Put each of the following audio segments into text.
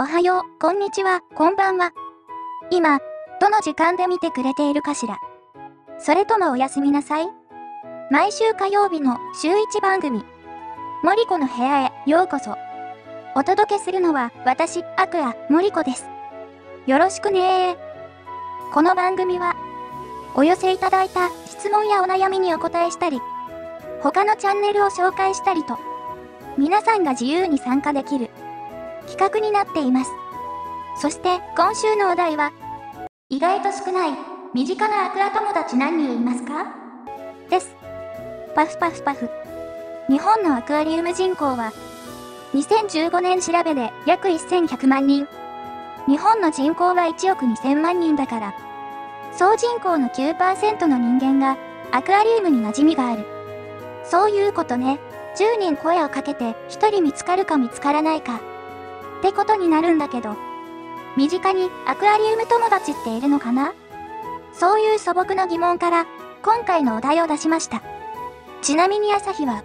おはよう、こんにちは、こんばんは。今、どの時間で見てくれているかしら。それともおやすみなさい。毎週火曜日の週1番組、モリコの部屋へようこそ。お届けするのは私、アクア、モリコです。よろしくねー。この番組は、お寄せいただいた質問やお悩みにお答えしたり、他のチャンネルを紹介したりと、皆さんが自由に参加できる企画になっています。そして今週のお題は、意外と少ない身近なアクア友達何人いますか？です。パフパフパフ。日本のアクアリウム人口は、2015年調べで約1100万人。日本の人口は1億2000万人だから、総人口の 9% の人間がアクアリウムに馴染みがある。そういうことね。10人声をかけて1人見つかるか見つからないか。ってことになるんだけど、身近にアクアリウム友達っているのかな？そういう素朴な疑問から今回のお題を出しました。ちなみに朝日は、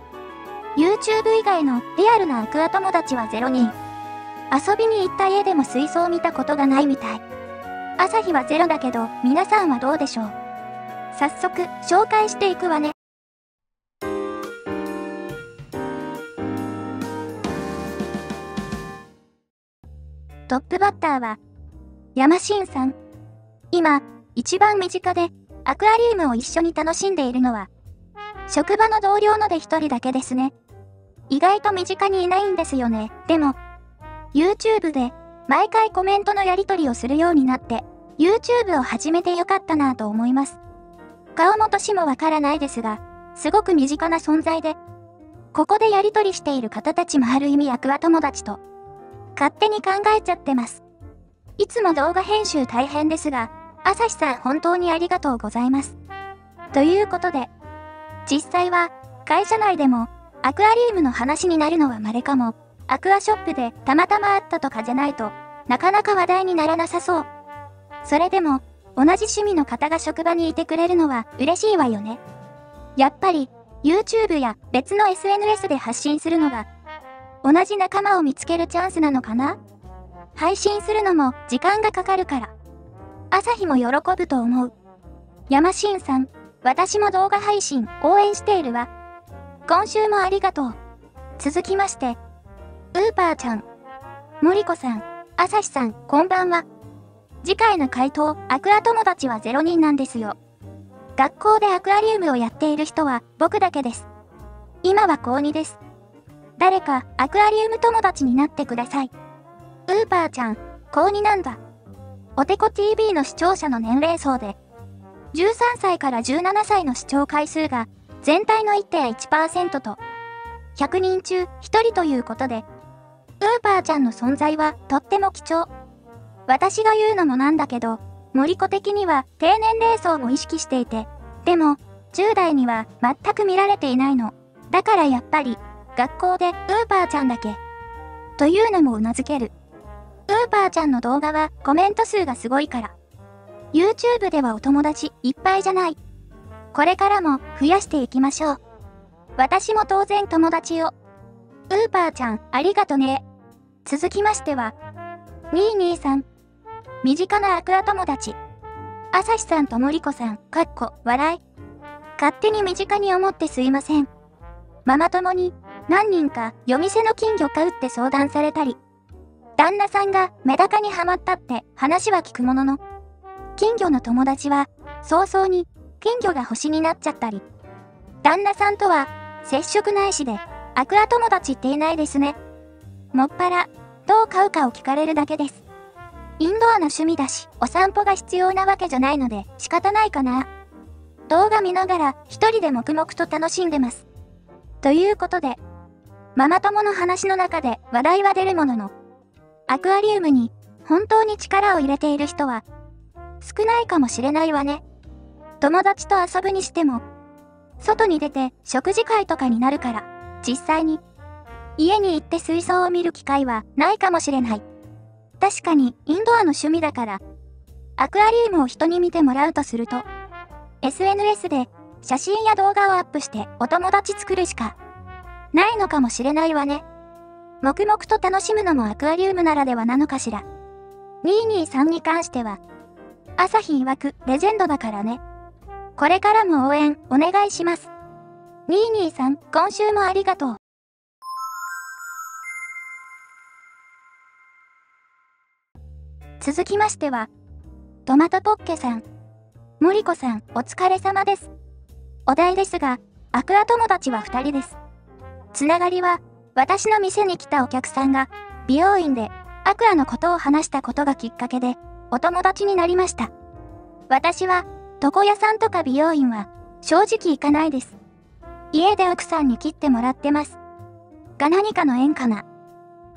YouTube 以外のリアルなアクア友達は0人。遊びに行った家でも水槽を見たことがないみたい。朝日は0だけど、皆さんはどうでしょう？早速、紹介していくわね。トップバッターは、山新さん。今、一番身近で、アクアリウムを一緒に楽しんでいるのは、職場の同僚ので一人だけですね。意外と身近にいないんですよね。でも、YouTube で、毎回コメントのやり取りをするようになって、YouTube を始めてよかったなぁと思います。顔も年もわからないですが、すごく身近な存在で、ここでやり取りしている方たちもある意味アクア友達と、勝手に考えちゃってます。いつも動画編集大変ですが、朝日さん本当にありがとうございます。ということで、実際は会社内でもアクアリウムの話になるのは稀かも、アクアショップでたまたま会ったとかじゃないとなかなか話題にならなさそう。それでも同じ趣味の方が職場にいてくれるのは嬉しいわよね。やっぱり YouTube や別の SNS で発信するのが同じ仲間を見つけるチャンスなのかな？配信するのも時間がかかるから。朝日も喜ぶと思う。山新さん、私も動画配信応援しているわ。今週もありがとう。続きまして、ウーパーちゃん、森子さん、朝日さん、こんばんは。次回の回答、アクア友達は0人なんですよ。学校でアクアリウムをやっている人は僕だけです。今は高2です。誰かアクアリウム友達になってください。ウーパーちゃん、高2なんだ。おてこ TV の視聴者の年齢層で、13歳から17歳の視聴回数が全体の 1.1% と、100人中1人ということで、ウーパーちゃんの存在はとっても貴重。私が言うのもなんだけど、森子的には低年齢層も意識していて、でも10代には全く見られていないの。だからやっぱり、学校でウーパーちゃんだけ。というのも頷ける。ウーパーちゃんの動画はコメント数がすごいから。YouTube ではお友達いっぱいじゃない。これからも増やしていきましょう。私も当然友達を。ウーパーちゃんありがとね。続きましては、22さん。身近なアクア友達。朝日さんと森子さん、かっこ笑い。勝手に身近に思ってすいません。ママ友に、何人か夜店の金魚買うって相談されたり、旦那さんがメダカにハマったって話は聞くものの、金魚の友達は早々に金魚が星になっちゃったり、旦那さんとは接触ないしでアクア友達っていないですね。もっぱらどう買うかを聞かれるだけです。インドアの趣味だしお散歩が必要なわけじゃないので仕方ないかな。動画見ながら一人で黙々と楽しんでます。ということで、ママ友の話の中で話題は出るものの、アクアリウムに本当に力を入れている人は少ないかもしれないわね。友達と遊ぶにしても、外に出て食事会とかになるから、実際に家に行って水槽を見る機会はないかもしれない。確かにインドアの趣味だから、アクアリウムを人に見てもらうとすると、SNS で写真や動画をアップしてお友達作るしかないのかもしれないわね。黙々と楽しむのもアクアリウムならではなのかしら。223に関しては、朝日曰くレジェンドだからね。これからも応援お願いします。223、今週もありがとう。続きましては、トマトポッケさん。森子さん、お疲れ様です。お題ですが、アクア友達は2人です。つながりは、私の店に来たお客さんが、美容院で、アクアのことを話したことがきっかけで、お友達になりました。私は、床屋さんとか美容院は、正直行かないです。家で奥さんに切ってもらってます。が何かの縁かな。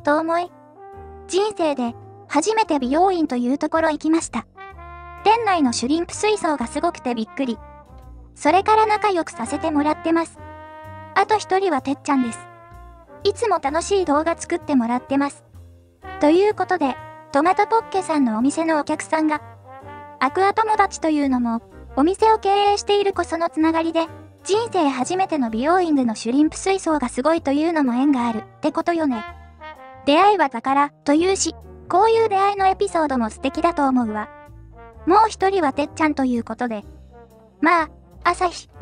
と思い、人生で、初めて美容院というところ行きました。店内のシュリンプ水槽がすごくてびっくり。それから仲良くさせてもらってます。あと一人はてっちゃんです。いつも楽しい動画作ってもらってます。ということで、トマトポッケさんのお店のお客さんが、アクア友達というのも、お店を経営しているこそのつながりで、人生初めての美容院でのシュリンプ水槽がすごいというのも縁があるってことよね。出会いは宝というし、こういう出会いのエピソードも素敵だと思うわ。もう一人はてっちゃんということで。まあ、朝日=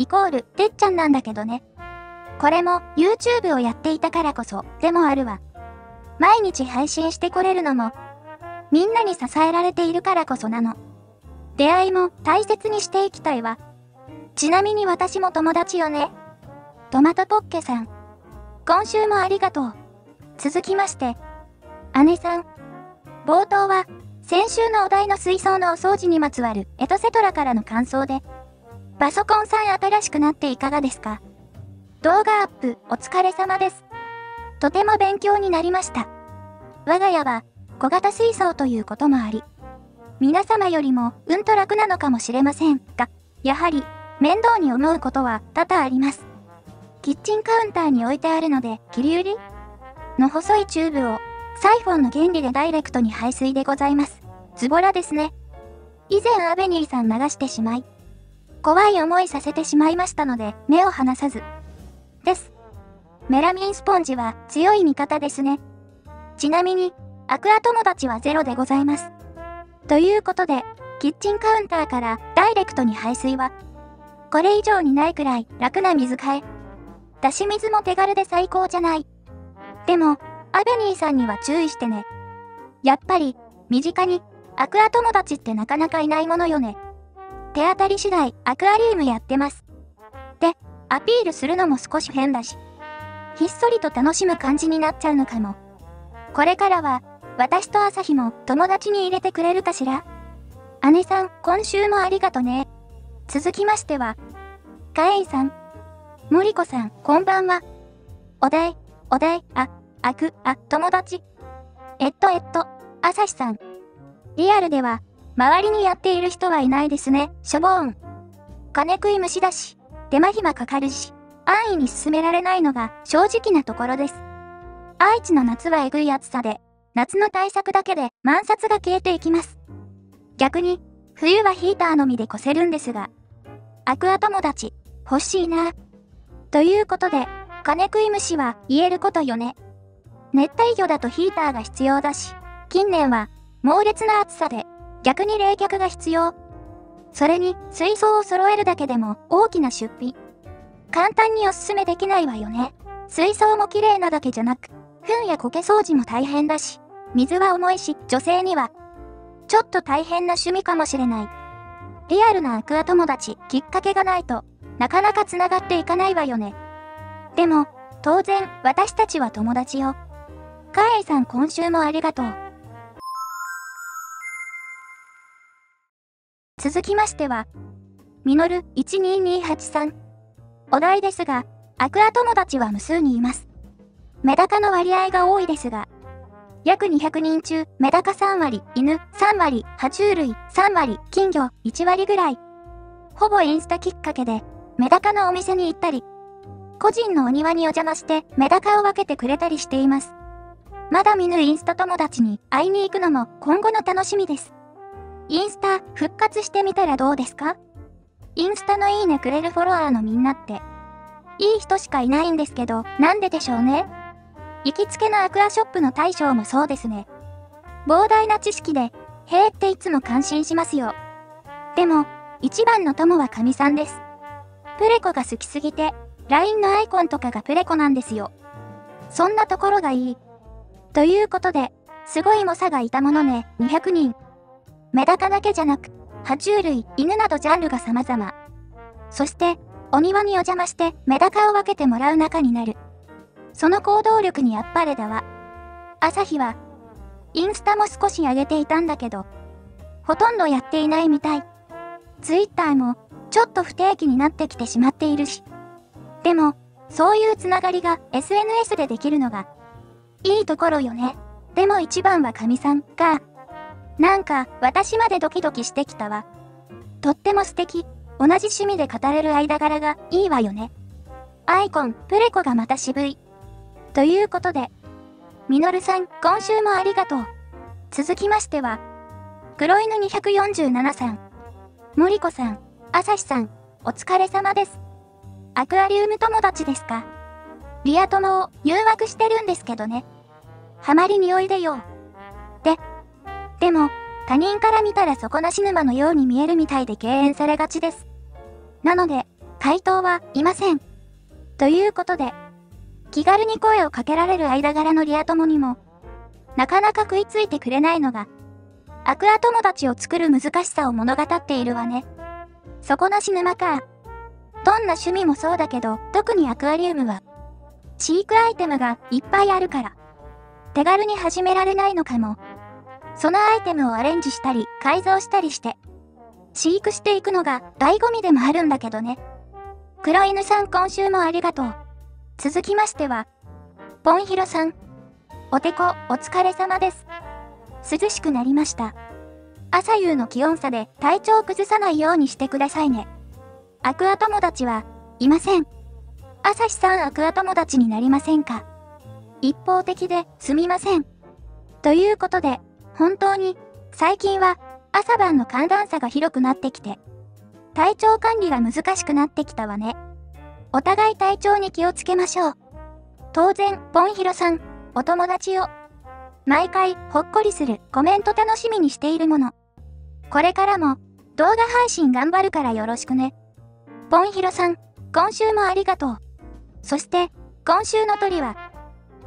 てっちゃんなんだけどね。これも YouTube をやっていたからこそでもあるわ。毎日配信してこれるのも、みんなに支えられているからこそなの。出会いも大切にしていきたいわ。ちなみに私も友達よね。トマトポッケさん。今週もありがとう。続きまして、姉さん。冒頭は、先週のお題の水槽のお掃除にまつわるエトセトラからの感想で、パソコンさん新しくなっていかがですか？動画アップお疲れ様です。とても勉強になりました。我が家は小型水槽ということもあり、皆様よりもうんと楽なのかもしれませんが、やはり面倒に思うことは多々あります。キッチンカウンターに置いてあるので、切り売りの細いチューブを、サイフォンの原理でダイレクトに排水でございます。ズボラですね。以前アベニーさん流してしまい、怖い思いさせてしまいましたので、目を離さず。です。メラミンスポンジは強い味方ですね。ちなみに、アクア友達はゼロでございます。ということで、キッチンカウンターからダイレクトに排水は、これ以上にないくらい楽な水替え。出し水も手軽で最高じゃない。でも、アベニーさんには注意してね。やっぱり、身近に、アクア友達ってなかなかいないものよね。手当たり次第、アクアリウムやってます。で、アピールするのも少し変だし、ひっそりと楽しむ感じになっちゃうのかも。これからは、私と朝日も友達に入れてくれるかしら？姉さん、今週もありがとね。続きましては、カエイさん。森子さん、こんばんは。お題、友達。朝日さん。リアルでは、周りにやっている人はいないですね、しょぼーん。金食い虫だし、手間暇かかるし、安易に進められないのが正直なところです。愛知の夏はえぐい暑さで、夏の対策だけで満冊が消えていきます。逆に、冬はヒーターのみで越せるんですが、アクア友達、欲しいな。ということで、金食い虫は言えることよね。熱帯魚だとヒーターが必要だし、近年は猛烈な暑さで逆に冷却が必要。それに水槽を揃えるだけでも大きな出費。簡単におすすめできないわよね。水槽も綺麗なだけじゃなく、糞や苔掃除も大変だし、水は重いし、女性にはちょっと大変な趣味かもしれない。リアルなアクア友達、きっかけがないとなかなか繋がっていかないわよね。でも、当然私たちは友達よ。カエイさん、今週もありがとう。続きましては、ミノル12283。お題ですが、アクア友達は無数にいます。メダカの割合が多いですが、約200人中、メダカ3割、犬3割、爬虫類3割、金魚1割ぐらい。ほぼインスタきっかけで、メダカのお店に行ったり、個人のお庭にお邪魔してメダカを分けてくれたりしています。まだ見ぬインスタ友達に会いに行くのも今後の楽しみです。インスタ復活してみたらどうですか？インスタのいいねくれるフォロワーのみんなって、いい人しかいないんですけど、なんででしょうね。行きつけのアクアショップの大将もそうですね。膨大な知識で、へえっていつも感心しますよ。でも、一番の友は神さんです。プレコが好きすぎて、LINE のアイコンとかがプレコなんですよ。そんなところがいい。ということで、すごい猛者がいたものね、200人。メダカだけじゃなく、爬虫類、犬などジャンルが様々。そして、お庭にお邪魔してメダカを分けてもらう仲になる。その行動力にあっぱれだわ。朝日は、インスタも少し上げていたんだけど、ほとんどやっていないみたい。ツイッターも、ちょっと不定期になってきてしまっているし。でも、そういうつながりが SNS でできるのが、いいところよね。でも一番は神さんか。なんか、私までドキドキしてきたわ。とっても素敵。同じ趣味で語れる間柄がいいわよね。アイコン、プレコがまた渋い。ということで、ミノルさん、今週もありがとう。続きましては、黒犬247さん、森子さん、朝日さん、お疲れ様です。アクアリウム友達ですか？リア友を誘惑してるんですけどね。ハマりにおいでよ。でも、他人から見たら底なし沼のように見えるみたいで敬遠されがちです。なので、回答はいません。ということで、気軽に声をかけられる間柄のリア友にも、なかなか食いついてくれないのが、アクア友達を作る難しさを物語っているわね。底なし沼か。どんな趣味もそうだけど、特にアクアリウムは、飼育アイテムがいっぱいあるから、手軽に始められないのかも。そのアイテムをアレンジしたり、改造したりして、飼育していくのが醍醐味でもあるんだけどね。黒犬さん今週もありがとう。続きましては、ポンヒロさん。おてこ、お疲れ様です。涼しくなりました。朝夕の気温差で体調崩さないようにしてくださいね。アクア友達はいません。朝日さんアクア友達になりませんか？一方的ですみません。ということで、本当に、最近は、朝晩の寒暖差が広くなってきて、体調管理が難しくなってきたわね。お互い体調に気をつけましょう。当然、ポンヒロさん、お友達を、毎回、ほっこりするコメント楽しみにしているもの。これからも、動画配信頑張るからよろしくね。ポンヒロさん、今週もありがとう。そして、今週の鳥は、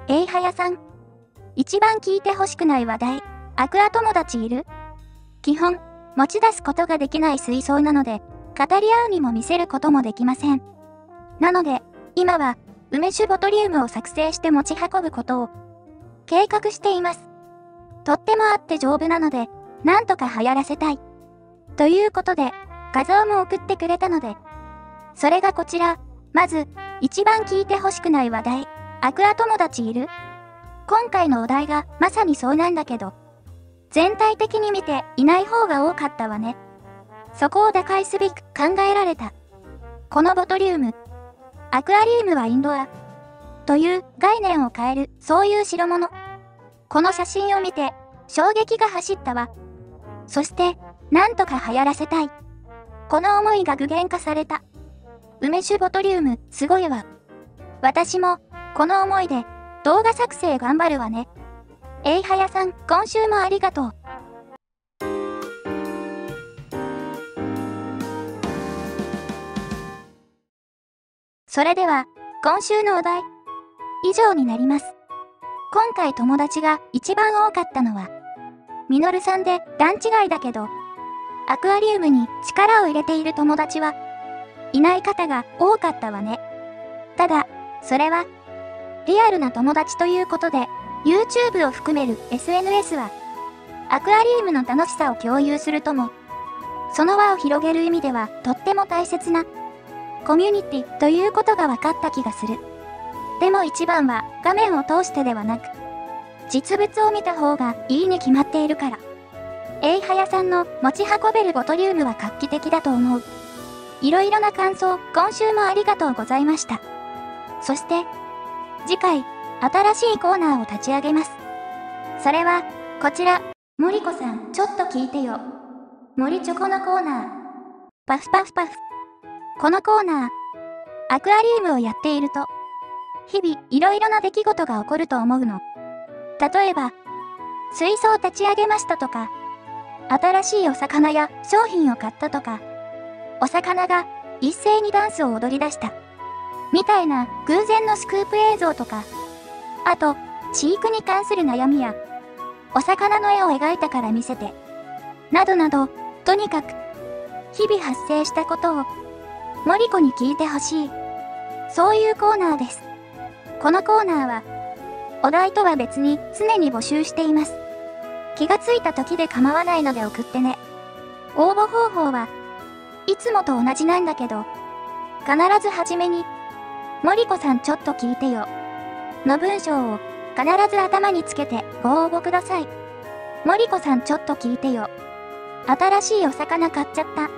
エイハヤさん。一番聞いてほしくない話題。アクア友達いる？基本、持ち出すことができない水槽なので、語り合うにも見せることもできません。なので、今は、梅酒ボトリウムを作成して持ち運ぶことを、計画しています。とってもあって丈夫なので、なんとか流行らせたい。ということで、画像も送ってくれたので、それがこちら、まず、一番聞いてほしくない話題、アクア友達いる？今回のお題が、まさにそうなんだけど、全体的に見ていない方が多かったわね。そこを打開すべく考えられた。このボトリウム。アクアリウムはインドア。という概念を変える、そういう代物。この写真を見て、衝撃が走ったわ。そして、なんとか流行らせたい。この思いが具現化された。梅酒ボトリウム、すごいわ。私も、この思いで、動画作成頑張るわね。エイハヤさん、今週もありがとう。それでは、今週のお題、以上になります。今回友達が一番多かったのは、ミノルさんで段違いだけど、アクアリウムに力を入れている友達はいない方が多かったわね。ただ、それは、リアルな友達ということで、YouTube を含める SNS は、アクアリウムの楽しさを共有するとも、その輪を広げる意味ではとっても大切な、コミュニティということが分かった気がする。でも一番は画面を通してではなく、実物を見た方がいいに決まっているから。エイハヤさんの持ち運べるボトリウムは画期的だと思う。いろいろな感想、今週もありがとうございました。そして、次回、新しいコーナーを立ち上げます。それは、こちら、森子さん、ちょっと聞いてよ。森チョコのコーナー。パフパフパフ。このコーナー、アクアリウムをやっていると、日々いろいろな出来事が起こると思うの。例えば、水槽を立ち上げましたとか、新しいお魚や商品を買ったとか、お魚が一斉にダンスを踊り出した。みたいな偶然のスクープ映像とか、あと、飼育に関する悩みや、お魚の絵を描いたから見せて、などなど、とにかく、日々発生したことを、森子に聞いてほしい。そういうコーナーです。このコーナーは、お題とは別に常に募集しています。気がついた時で構わないので送ってね。応募方法はいつもと同じなんだけど、必ずはじめに、森子さんちょっと聞いてよ。の文章を必ず頭につけてご応募ください。森子さんちょっと聞いてよ。新しいお魚買っちゃった。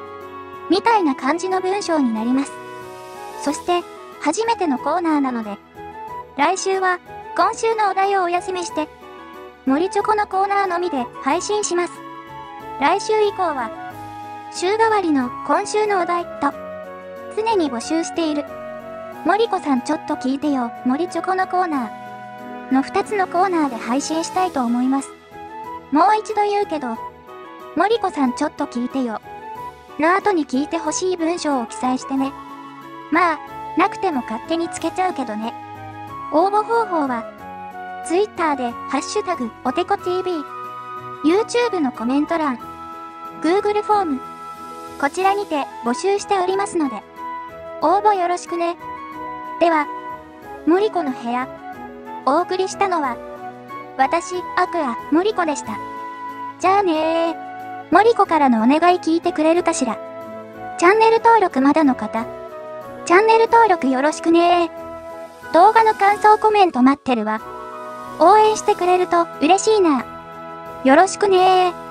みたいな感じの文章になります。そして、初めてのコーナーなので、来週は今週のお題をお休みして、森チョコのコーナーのみで配信します。来週以降は、週替わりの今週のお題と、常に募集している、森子さんちょっと聞いてよ、森チョコのコーナーの2つのコーナーで配信したいと思います。もう一度言うけど、森子さんちょっと聞いてよ、の後に聞いてほしい文章を記載してね。まあ、なくても勝手につけちゃうけどね。応募方法は、Twitter で、ハッシュタグ、おてこ TV、YouTube のコメント欄、Google フォーム、こちらにて募集しておりますので、応募よろしくね。では、森子の部屋、お送りしたのは、私、アクア、森子でした。じゃあねー。森子からのお願い聞いてくれるかしら。チャンネル登録まだの方、チャンネル登録よろしくねー。動画の感想コメント待ってるわ。応援してくれると嬉しいな。よろしくねー。